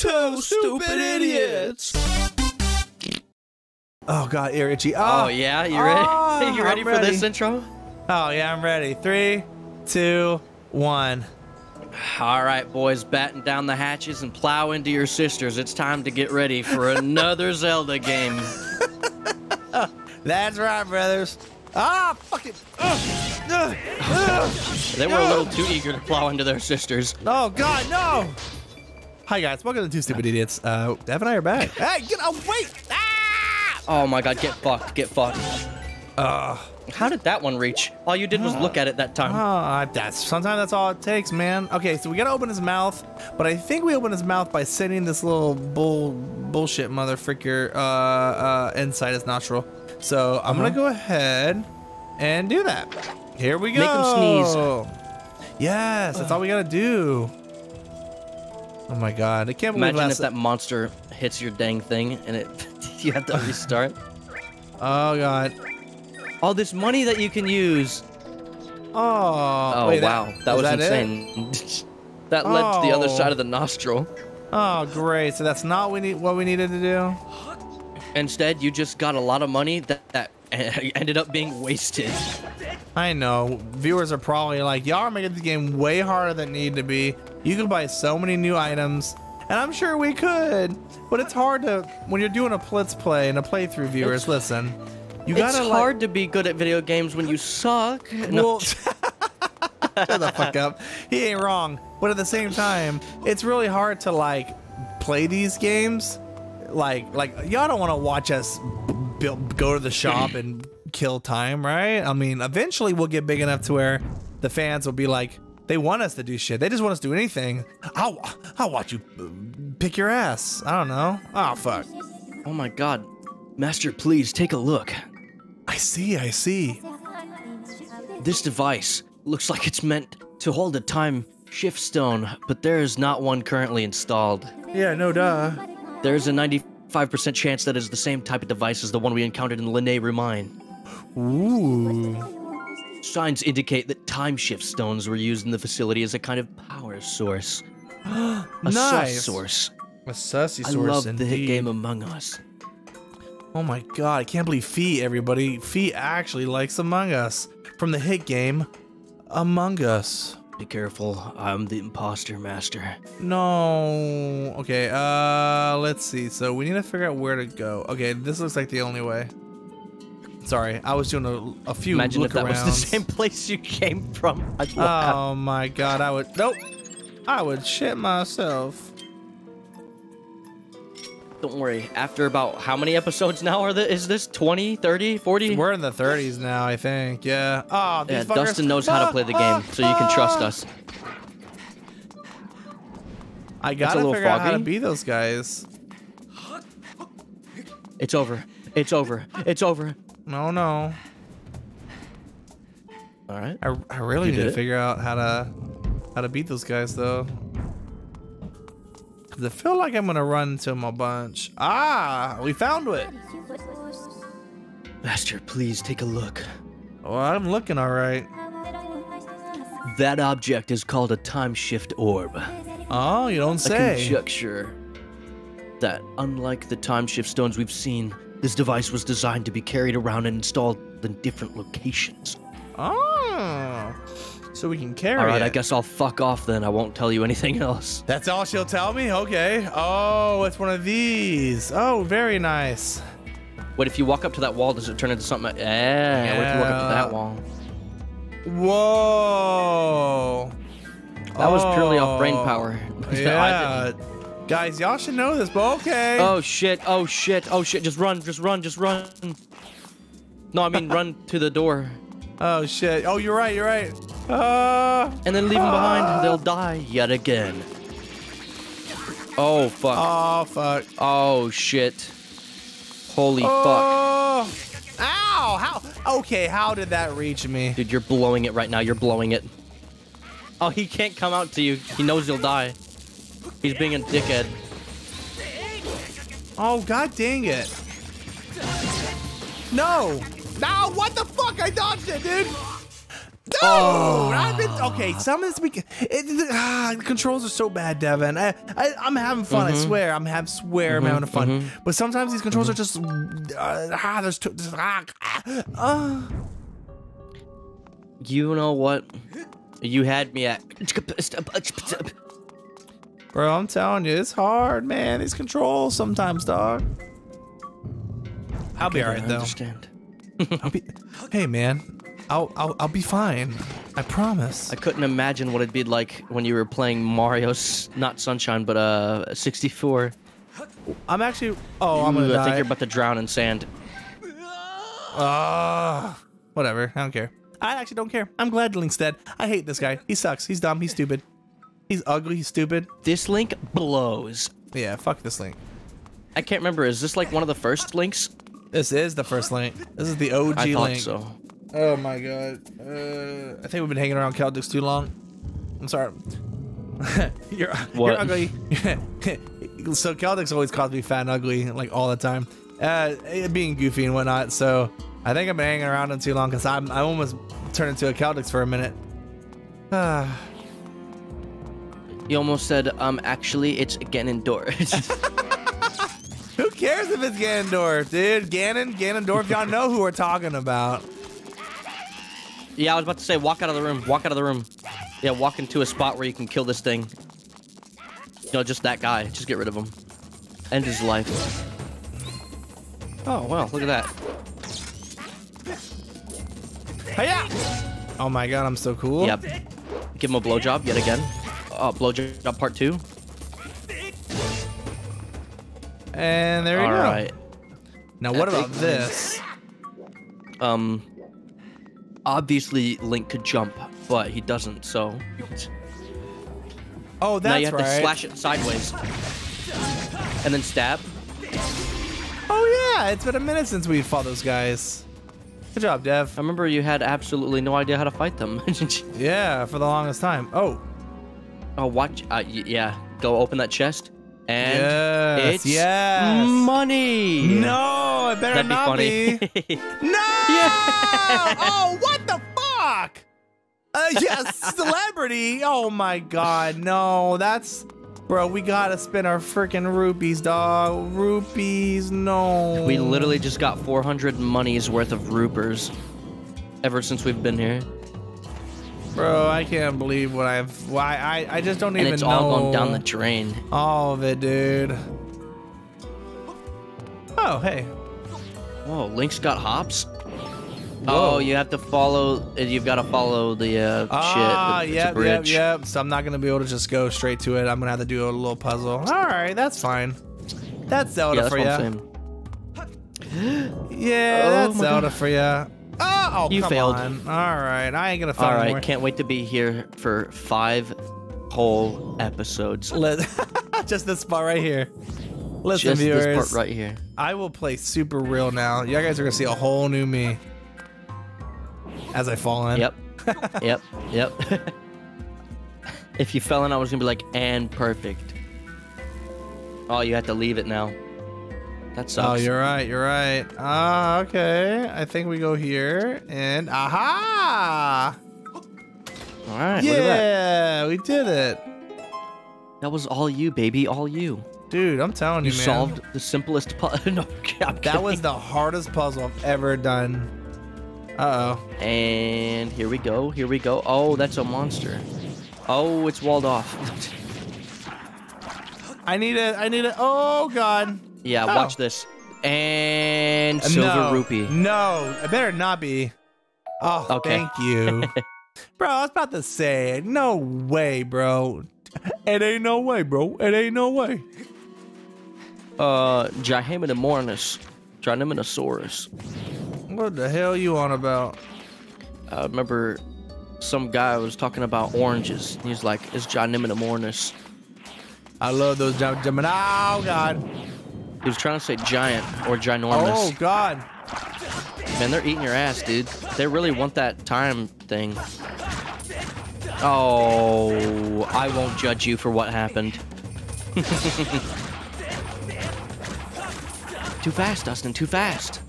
2 Stupid Idiots. Oh god, ear itchy. Oh, yeah, you ready? You ready for this intro? Oh yeah, I'm ready. 3, 2, 1. All right, boys, batten down the hatches and plow into your sisters. It's time to get ready for another Zelda game. That's right, brothers. Ah, fuck it. They were a little too eager to plow into their sisters. Oh god, no! Hi guys, welcome to 2 Stupid Idiots. Dev and I are back. Hey, get away! Ah! Oh my god, get fucked, get fucked. How did that one reach? All you did was look at it that time. Sometimes that's all it takes, man. Okay, so we gotta open his mouth, but I think we open his mouth by sending this little bullshit mother fricker inside his nostril. So I'm gonna go ahead and do that. Here we go. Make him sneeze. Yes, that's all we gotta do. Oh my god, I can't believe. Imagine if that monster hits your dang thing and it you have to restart. Oh god. All this money that you can use. Oh wait, wow, that was insane. That led to the other side of the nostril. Oh great, so that's not what we needed to do? Instead, you just got a lot of money that ended up being wasted. I know, viewers are probably like, y'all are making this game way harder than it needed to be. You can buy so many new items, and I'm sure we could, but it's hard to, when you're doing a blitz play and a playthrough, viewers, listen. It's hard to be good at video games when you suck. No. Well, shut the fuck up. He ain't wrong. But at the same time, it's really hard to like play these games. Like y'all don't want to watch us go to the shop and kill time, right? I mean, eventually we'll get big enough to where the fans will be like, they want us to do shit. They just want us to do anything. I'll watch you pick your ass. I don't know. Oh fuck. Oh my god, Master, please take a look. I see. This device looks like it's meant to hold a time shift stone, but there is not one currently installed. Yeah, no duh. There's a 95% chance that is the same type of device as the one we encountered in Lynayru Mine. Ooh. Signs indicate that time shift stones were used in the facility as a kind of power source. A nice. Sus source. A sussy source, I love indeed. The hit game Among Us. Oh my god, I can't believe Fee, everybody. Fee actually likes Among Us. From the hit game, Among Us. Be careful, I'm the imposter, master. No. Okay, let's see. So we need to figure out where to go. Okay, this looks like the only way. Sorry, I was doing a few look-arounds. Imagine if that was the same place you came from. Oh my god, I would, nope. I would shit myself. Don't worry, after about how many episodes now is this? 20, 30, 40? We're in the 30s now, I think, yeah. Oh, these fuckers. Dustin knows how to play the game, so you can trust us. I gotta figure out how to be those guys. It's over, it's over, it's over. No, no. All right. I really need to figure out how to beat those guys, though. I feel like I'm gonna run into him a bunch. Ah, we found it. Master, please take a look. Oh, I'm looking all right. That object is called a time shift orb. Oh, you don't say. I conjecture that unlike the time shift stones we've seen, this device was designed to be carried around and installed in different locations. Oh. So we can carry it. Alright, I guess I'll fuck off then. I won't tell you anything else. That's all she'll tell me? Okay. Oh, it's one of these. Oh, very nice. Wait, if you walk up to that wall, does it turn into something? Yeah, what if you walk up to that wall? Whoa. That was purely off brain power. Yeah. Guys, y'all should know this, but okay. Oh, shit. Oh, shit. Oh, shit. Just run. Just run. Just run. No, I mean run to the door. Oh, shit. Oh, you're right. You're right. And then leave them behind. They'll die yet again. Oh, fuck. Oh, fuck. Oh, shit. Holy fuck. Ow. How? Okay, how did that reach me? Dude, you're blowing it right now. You're blowing it. Oh, he can't come out to you. He knows you'll die. He's being a dickhead. Oh, god dang it. No. No, what the fuck? I dodged it, dude. Oh, I've been, okay. Some of this week, the controls are so bad, Devin. I'm having fun. I swear, I'm having amount of fun. But sometimes these controls are just there's too. You know what? You had me at. Bro, I'm telling you, it's hard, man. These controls sometimes, dog. I'll be alright though. I'll be, hey, man. I'll be fine. I promise. I couldn't imagine what it'd be like when you were playing Mario's not Sunshine, but 64. I'm actually. Oh, I'm gonna die. I think you're about to drown in sand. Whatever. I don't care. I actually don't care. I'm glad Link's dead. I hate this guy. He sucks. He's dumb. He's stupid. He's ugly. He's stupid. This Link blows. Yeah. Fuck this Link. I can't remember. Is this like one of the first Links? This is the first Link. This is the OG Link. I thought so. Oh my god. I think we've been hanging around Caldix too long. I'm sorry. You're ugly. So Caldix always calls me fat and ugly, like all the time. Being goofy and whatnot. So I think I've been hanging around him too long because I almost turned into a Caldix for a minute. You almost said, actually, it's Ganondorf. Who cares if it's Ganondorf, dude? Ganondorf, y'all know who we're talking about. Yeah, I was about to say, walk out of the room. Walk out of the room. Yeah, walk into a spot where you can kill this thing. You know, just that guy. Just get rid of him. End his life. Oh, wow. Look at that. Hiya! Oh, my God. I'm so cool. Yep. Give him a blowjob yet again. Oh, blowjob part 2. And there you go. All right. Now, what about this? Obviously, Link could jump, but he doesn't, so... Oh, that's right. Now you have to slash it sideways. And then stab. Oh, yeah. It's been a minute since we fought those guys. Good job, Dev. I remember you had absolutely no idea how to fight them. Yeah, for the longest time. Oh. Oh, watch. Yeah. Go open that chest. And it's money. No, I better not be. No! Yeah. Oh, what the fuck? Celebrity. Oh my god, no, that's bro. We gotta spend our freaking rupees, dog. Rupees, no. We literally just got 400 monies worth of rupees ever since we've been here. Bro, I can't believe what I've. Why I just don't even know. And it's all going down the drain. All of it, dude. Oh, hey. Whoa, Link's got hops. Whoa. Oh, you have to follow. You've got to follow the shit. Yeah, yep. So I'm not gonna be able to just go straight to it. I'm gonna have to do a little puzzle. All right, that's fine. That's Zelda for you. Yeah, that's Zelda for you. Oh, you failed. On. All right, I ain't gonna fail. All right, anymore. Can't wait to be here for 5 whole episodes. Just this part right here. Listen, just viewers, this part right here. I will play super real now. You guys are gonna see a whole new me as I fall in. Yep. Yep. If you fell in, I was gonna be like, and perfect. Oh, you have to leave it now. That sucks. Oh, you're right. You're right. Okay. I think we go here and aha! All right. Yeah, look at that. We did it. That was all you, baby. All you. Dude, I'm telling you, man. You solved the simplest puzzle. No, that was the hardest puzzle I've ever done. Uh-oh. And here we go. Here we go. Oh, that's a monster. Oh, it's walled off. I need it. Oh, God. Yeah, watch this. And silver rupee. No, I better not be. Oh, okay. Thank you. Bro, I was about to say it. No way, bro. It ain't no way, bro. It ain't no way. Gihemidamornis. Trinominosaurus. What the hell you on about? I remember some guy was talking about oranges. He was like, it's Gihemidamornis. I love those Gemini. Oh, God. He was trying to say giant or ginormous. Oh, God. Man, they're eating your ass, dude. They really want that time thing. Oh, I won't judge you for what happened. Too fast, Dustin. Too fast.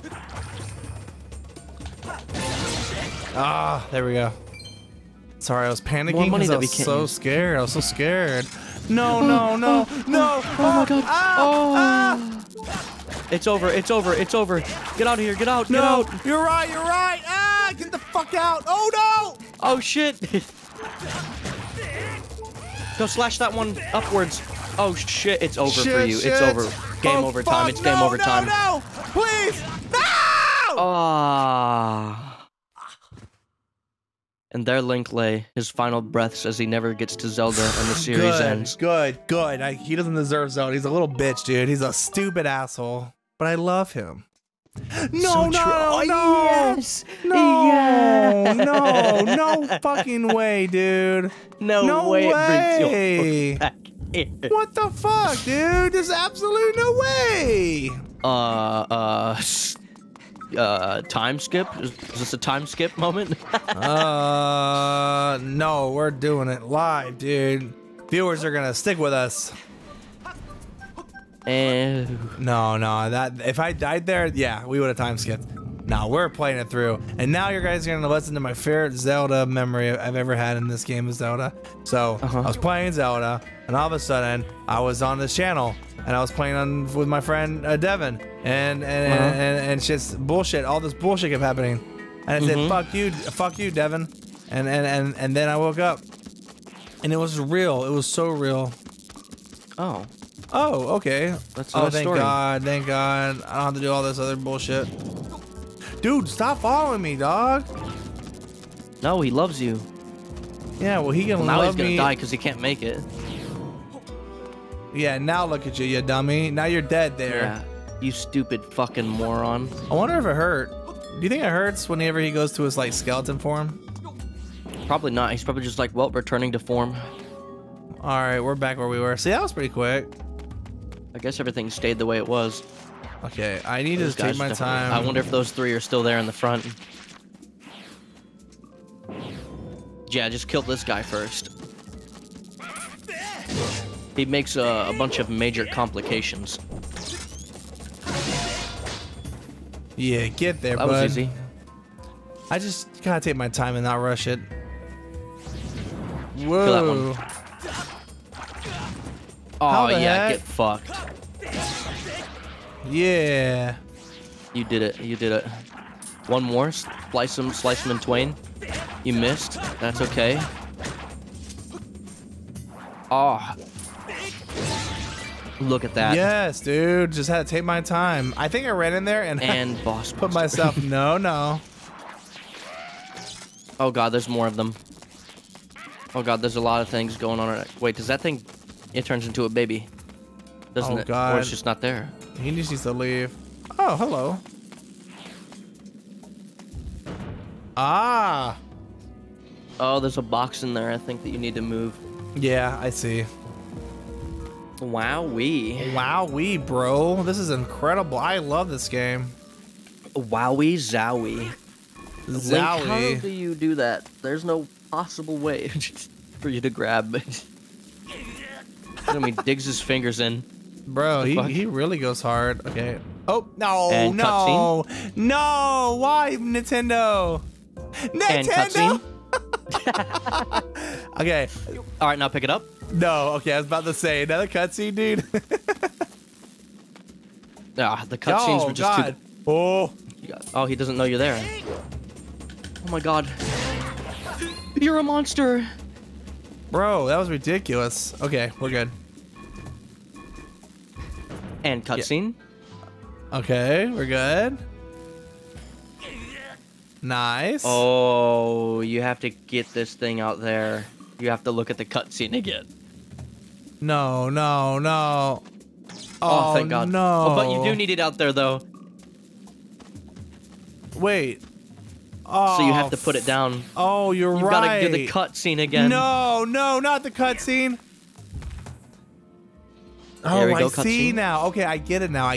Ah, there we go. Sorry, I was panicking because I was so scared. I was so scared. No, no, no, no. Oh my God. Ah, oh. Ah. It's over. It's over. It's over. Get out of here. Get out. Get out. You're right. You're right. Ah, get the fuck out. Oh, no. Oh, shit. Go slash that one upwards. Oh, shit. It's over for you. It's over. Game over time. It's game over time. No, no, please. No. Ah. And there Link lay, his final breaths as he never gets to Zelda and the series ends. Good. He doesn't deserve Zelda. He's a little bitch, dude. He's a stupid asshole. But I love him. No fucking way, dude. No way. It brings you back in. What the fuck, dude? There's absolutely no way. Time skip? Is this a time skip moment? No, we're doing it live, dude. Viewers are gonna stick with us. No, that if I died there, yeah, we would have time skipped. No, we're playing it through, and now you guys are gonna listen to my favorite Zelda memory I've ever had in this game of Zelda. So I was playing Zelda, and all of a sudden I was on this channel. And I was playing on with my friend Devin, and shit's bullshit. All this bullshit kept happening, and I said, fuck you, Devin," and then I woke up, and it was real. It was so real. Oh. Oh, okay. That's oh, thank God, thank God. I don't have to do all this other bullshit. Dude, stop following me, dog. No, he loves you. Yeah, well, he can love me. Now he's gonna die because he can't make it. Yeah, now look at you, you dummy. Now you're dead there. Yeah, you stupid fucking moron. I wonder if it hurt. Do you think it hurts whenever he goes to his, like, skeleton form? Probably not. He's probably just like, well, returning to form. All right, we're back where we were. See, that was pretty quick. I guess everything stayed the way it was. Okay, I need to take my time. I wonder if those three are still there in the front. Yeah, just kill this guy first. He makes a bunch of major complications. Yeah, get there, bud. That was easy. I just gotta take my time and not rush it. Whoa. Oh, yeah, get fucked. Yeah. You did it. You did it. One more. Slice him in twain. You missed. That's okay. Ah. Oh. Look at that. Yes, dude. Just had to take my time. I think I ran in there and boss put myself. No. Oh God, there's more of them. Oh God, there's a lot of things going on. Wait, does that thing? It turns into a baby, doesn't it? Oh God. Or it's just not there. He just needs to leave. Oh, hello. Ah. Oh, there's a box in there. I think that you need to move. Yeah, I see. Wowie, bro. This is incredible. I love this game. Wowie, zowie. Zowie. Link, how do you do that? There's no possible way for you to grab. I mean, digs his fingers in. Bro, he really goes hard. Okay. Oh, no, and no. Cutscene. No, why, Nintendo? Nintendo! Okay. All right, now pick it up. No, okay, I was about to say another cutscene, dude. Ah, the cutscenes were just too. Oh, oh, he doesn't know you're there. Oh my God, you're a monster, bro. That was ridiculous. Okay, we're good. And cutscene. Yeah. Okay, we're good. Nice. Oh, you have to get this thing out there. You have to look at the cutscene again. No. Oh, thank God. No. Oh, but you do need it out there, though. Wait. Oh. So you have to put it down. Oh, you're right. You gotta do the cutscene again. No, not the cutscene. Oh, I see now. Okay, I get it now.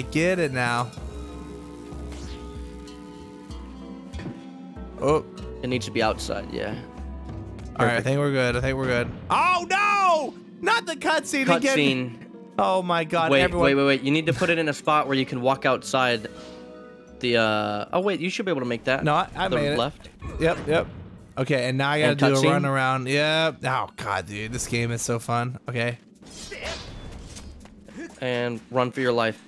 Oh. It needs to be outside, yeah. All right, I think we're good. Oh, no! Not the cutscene again. Oh, my God. Wait, everyone. Wait. You need to put it in a spot where you can walk outside the... Oh, wait. You should be able to make that. No, I made it. Left. Yep. Okay, and now I gotta do a run around. Yeah. Oh god, dude, this game is so fun. Okay. And run for your life.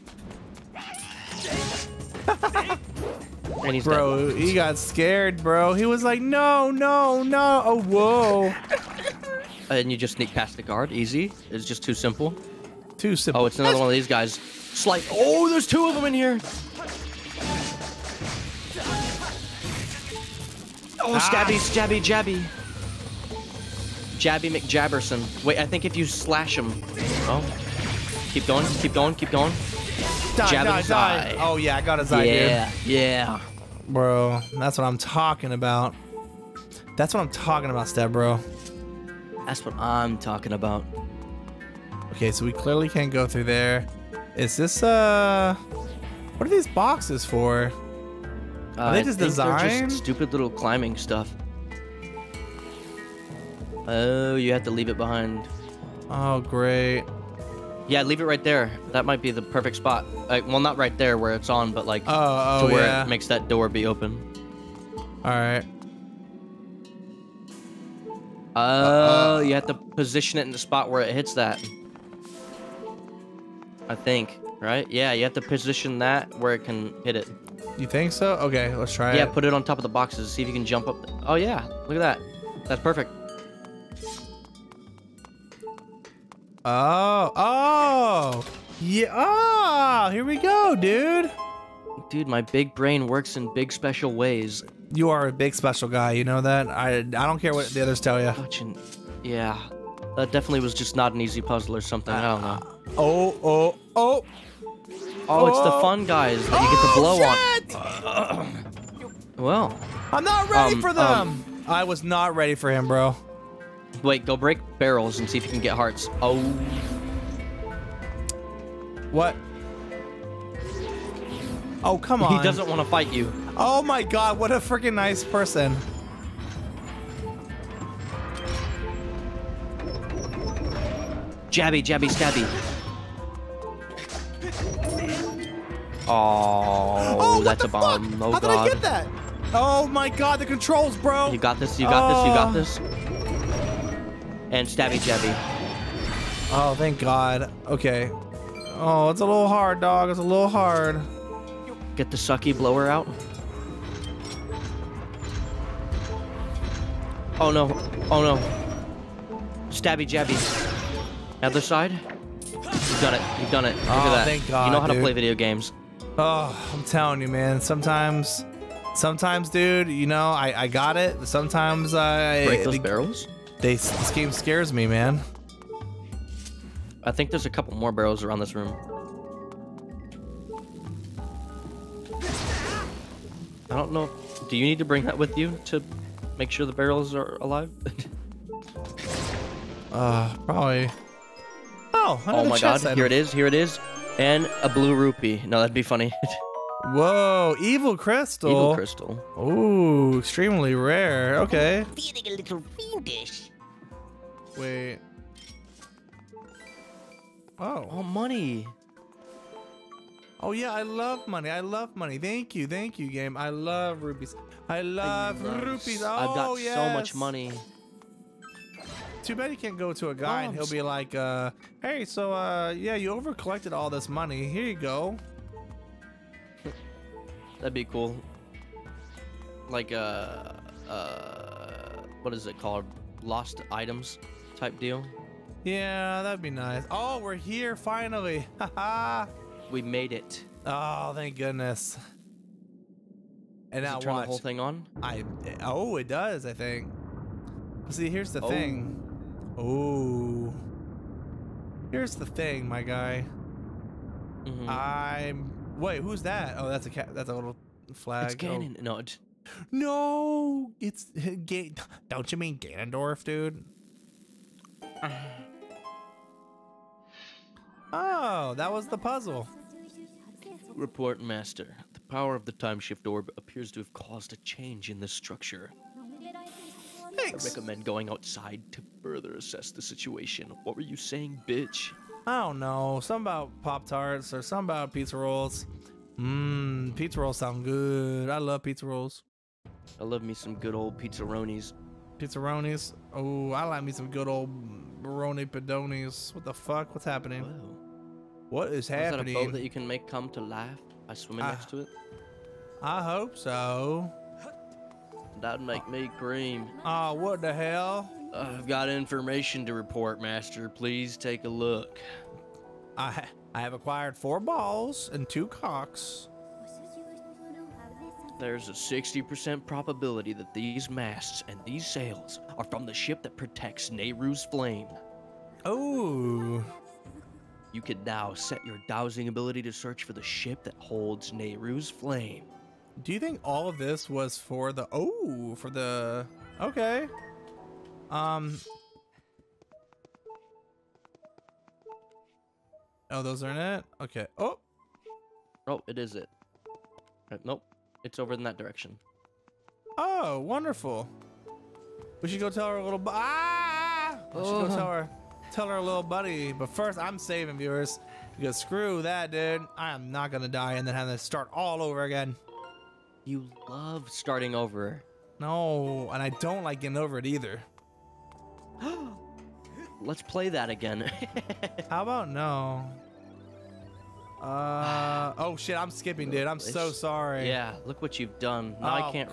And he's bro, dead. He got scared, bro. He was like, no, no, no. Oh, whoa. And you just sneak past the guard. Easy. It's just too simple. Too simple. Oh, it's another one of these guys. Slight. Oh, there's two of them in here. Oh, stabby, stabby, jabby. Jabby McJabberson. Wait, I think if you slash him. Oh. Keep going, keep going, keep going. Die. Oh, yeah, I got his idea. Yeah, yeah. Bro, that's what I'm talking about. That's what I'm talking about, Stab Bro. That's what I'm talking about. Okay, so we clearly can't go through there. Is this, what are these boxes for? Are they just designed? Just stupid little climbing stuff. Oh, you have to leave it behind. Oh, great. Yeah, leave it right there. That might be the perfect spot. Well, not right there where it's on, but like to where it makes that door be open. All right. Oh, you have to position it in the spot where it hits that. I think, right? Yeah, you have to position that where it can hit it. You think so? Okay, let's try it. Yeah, put it on top of the boxes. See if you can jump up. Oh, yeah. Look at that. That's perfect. Oh, oh, yeah, oh, here we go, dude. Dude, my big brain works in big special ways. You are a big special guy, you know that? I don't care what the others tell you. Yeah, that definitely was just not an easy puzzle or something, I don't know. Oh, it's the fun guys that you get to blow on. Well. I'm not ready for them. I was not ready for him, bro. Wait, go break barrels and see if you can get hearts. Oh. What? Oh, come on. He doesn't want to fight you. Oh my god, what a freaking nice person. Jabby, jabby, stabby. Oh, oh that's a bomb. Fuck? Oh, how god. Did I get that? Oh my god, the controls, bro. You got this, you got this, you got this. And stabby jabby. Oh, thank God. Okay. Oh, it's a little hard, dog. It's a little hard. Get the sucky blower out. Oh, no. Oh, no. Stabby jabby. Other side. You've done it. You've done it. Look at that. Thank God, you know how to play video games. Oh, I'm telling you, man. Sometimes, dude, you know, I got it. Sometimes I... Break those barrels? This game scares me, man. I think there's a couple more barrels around this room. I don't know. Do you need to bring that with you to make sure the barrels are alive? Probably. Oh, oh my god, here it is, here it is. And a blue rupee. No, that'd be funny. Whoa, evil crystal. Evil crystal. Ooh, extremely rare. Okay. I'm feeling a little fiendish. Wait. Oh. Oh, money. Oh, yeah, I love money. I love money. Thank you, game. I love rupees. I love rupees. Oh, I've got so much money. Too bad you can't go to a guy and he'll be like, hey, so, yeah, you overcollected all this money. Here you go. That'd be cool. Like what is it called? Lost items type deal. Yeah, that'd be nice. Oh, we're here finally. Haha. We made it. Oh, thank goodness. And now turn the whole thing on? Oh, it does, I think. See, here's the thing. Oh. Here's the thing, my guy. Mm-hmm. Wait, who's that? Oh, that's a cat. That's a little flag. It's Ganon. Oh. No, it's don't you mean Ganondorf, dude? Oh, that was the puzzle. Report, Master. The power of the time shift orb appears to have caused a change in the structure. Thanks. I recommend going outside to further assess the situation. What were you saying, bitch? I don't know, something about Pop-Tarts or something about pizza rolls. Mmm, pizza rolls sound good. I love pizza rolls. I love me some good old pizzaronis. Pizzaronis? Oh, I like me some good old Baroni Pedonis. What the fuck? What's happening? Whoa. What is happening? Is that a boat that you can make come to life by swimming next to it? I hope so. That'd make me scream. Oh, what the hell? I've got information to report, Master. Please take a look. I have acquired 4 balls and 2 cocks. There's a 60% probability that these masts and these sails are from the ship that protects Nehru's flame. Oh. You can now set your dowsing ability to search for the ship that holds Nehru's flame. Do you think all of this was for the... Oh, for the... Okay. Oh, those aren't it? Okay. Oh. Oh, it is it. Nope. It's over in that direction. Oh, wonderful. We should go tell her a little... We should go tell her little buddy. But first, I'm saving viewers. Because screw that, dude. I am not going to die and then have to start all over again. You love starting over. No, and I don't like getting over it either. Let's play that again. How about no? Oh shit, I'm skipping, dude. I'm so sorry. Yeah, look what you've done. Now I can't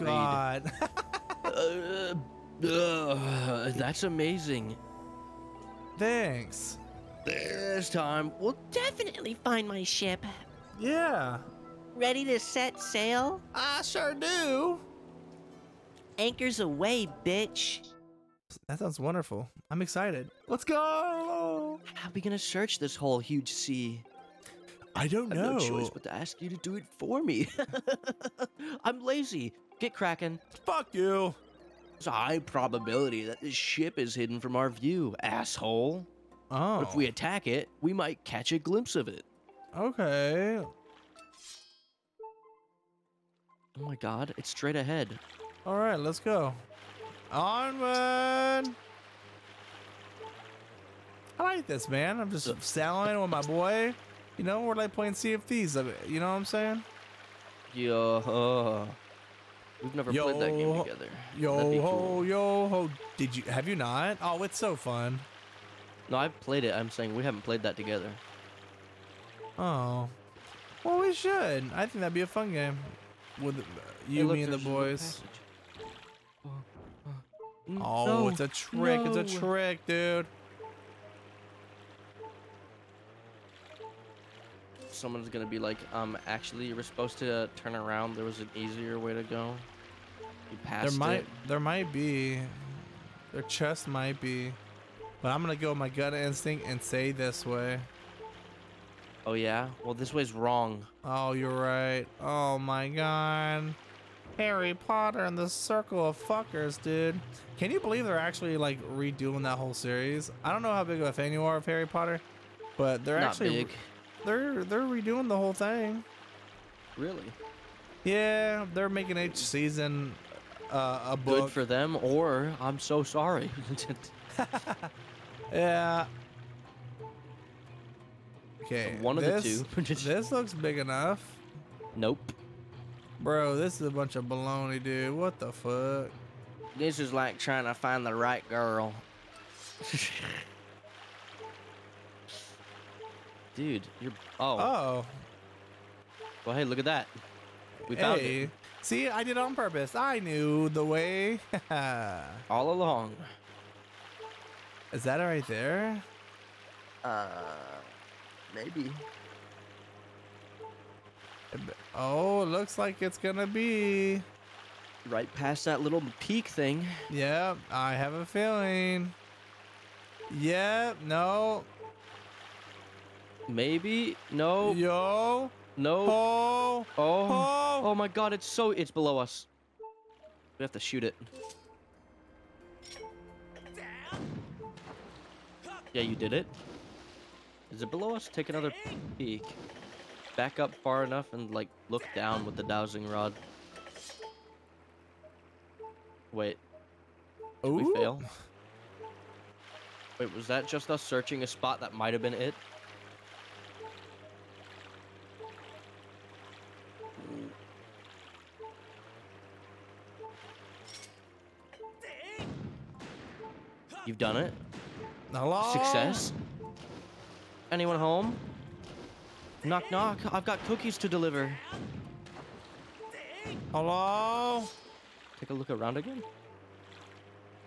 read. That's amazing. Thanks. This time, we'll definitely find my ship. Yeah. Ready to set sail? I sure do. Anchors away, bitch. That sounds wonderful. I'm excited. Let's go. How are we gonna search this whole huge sea? I don't know. I have no choice but to ask you to do it for me. I'm lazy. Get cracking. Fuck you. There's a high probability that this ship is hidden from our view, asshole. Oh. But if we attack it, we might catch a glimpse of it. Okay. Oh my god, it's straight ahead. All right, let's go. Onward! I like this, man. I'm just sailing with my boy. You know, we're like playing CFTs. You know what I'm saying? Yo, we've never played that game together. Yo ho, yo ho. Did you? Have you not? Oh, it's so fun. No, I've played it. I'm saying we haven't played that together. Oh, well, we should. I think that'd be a fun game. With you, me, and the boys. Oh, no, it's a trick. No. It's a trick, dude. Someone's going to be like, actually, you were supposed to turn around. There was an easier way to go. You passed There might be. Their chest might be. But I'm going to go with my gut instinct and say this way. Oh, yeah? Well, this way's wrong. Oh, you're right. Oh, my God. Harry Potter and the Circle of Fuckers, dude. Can you believe they're actually, like, redoing that whole series? I don't know how big of a fan you are of Harry Potter, but they're Not big. They're redoing the whole thing. Really? Yeah, they're making each season a book. Good for them, or I'm so sorry. Yeah. Okay, one of the two. This looks big enough. Nope. Bro, this is a bunch of baloney, dude. What the fuck? This is like trying to find the right girl. Dude, you're... Oh. Oh. Well, hey, look at that. We found it. See, I did it on purpose. I knew the way. All along. Is that right there? Maybe. Oh, looks like it's gonna be right past that little peak thing. Yeah, I have a feeling. Yeah, no. Maybe. No. Yo. No. Oh. Oh. Oh, oh my god, it's so... It's below us. We have to shoot it. Yeah, you did it. Is it below us? Take another peek. Back up far enough and, like, look down with the dowsing rod. Wait. Did we fail? Wait, was that just us searching a spot that might have been it? You've done it. Hello? Success. Anyone home? Knock, knock. I've got cookies to deliver. Hello? Take a look around again.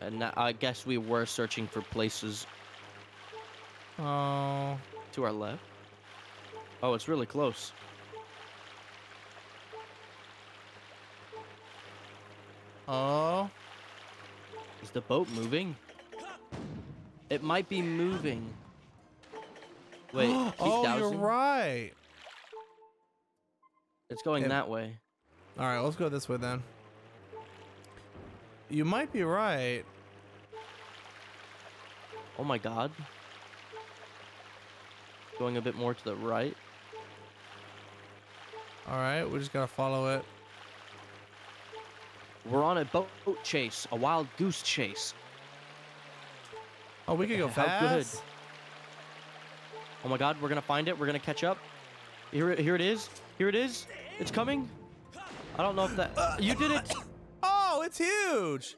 And I guess we were searching for places. Oh. To our left. Oh, it's really close. Oh. Is the boat moving? It might be moving. Wait, keep dousing? You're right. It's going that way. All right, let's go this way then. You might be right. Oh my God. Going a bit more to the right. All right, we just gotta follow it. We're on a boat chase, a wild goose chase. Oh, we could go fast. Good. Oh my God, we're gonna find it. We're gonna catch up. Here it is. Here it is. It's coming. I don't know if that. You did it. Oh, it's huge.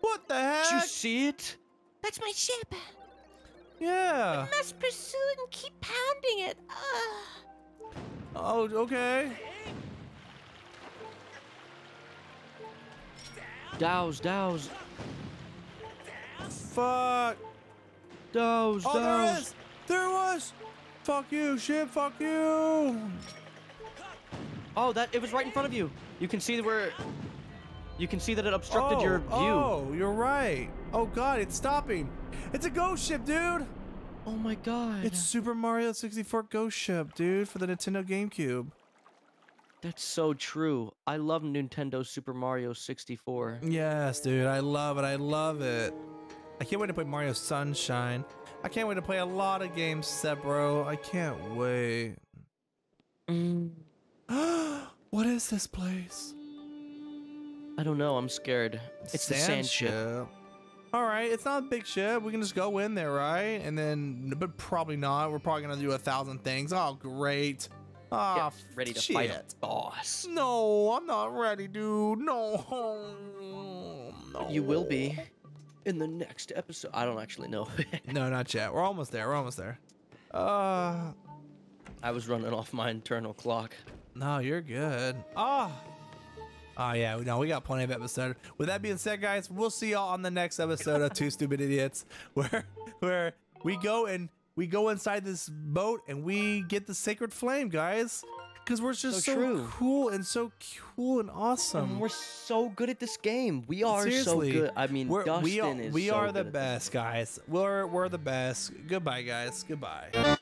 What the heck? Did you see it? That's my ship. Yeah. We must pursue it and keep pounding it. Oh, okay. Douse, douse. Fuck. Douse, douse. There it is. There it was. Fuck you, ship. Fuck you. Oh, that it was right in front of you. You can see where. You can see that it obstructed your view. Oh, you're right. Oh God, it's stopping. It's a ghost ship, dude. Oh my God. It's Super Mario 64 ghost ship, dude, for the Nintendo GameCube. That's so true. I love Nintendo Super Mario 64. Yes, dude. I love it. I love it. I can't wait to play Mario Sunshine. I can't wait to play a lot of games, Seth, bro. I can't wait. What is this place? I don't know. I'm scared. It's the sand ship. All right. It's not a big ship. We can just go in there, right? And then, but probably not. We're probably going to do 1,000 things. Oh, great. Oh, yeah, ready to fight a boss. No, I'm not ready, dude. No. You will be in the next episode. I don't actually know. No, not yet. We're almost there. We're almost there. I was running off my internal clock. No, you're good. Oh, yeah. No, we got plenty of episodes. With that being said, guys, we'll see y'all on the next episode of 2 Stupid Idiots, where we go and we go inside this boat and we get the sacred flame, guys, because we're just so cool and so cool and awesome. And we're so good at this game. We are so good. I mean, Dustin is so good. We are the best, guys. We're the best. Goodbye, guys. Goodbye.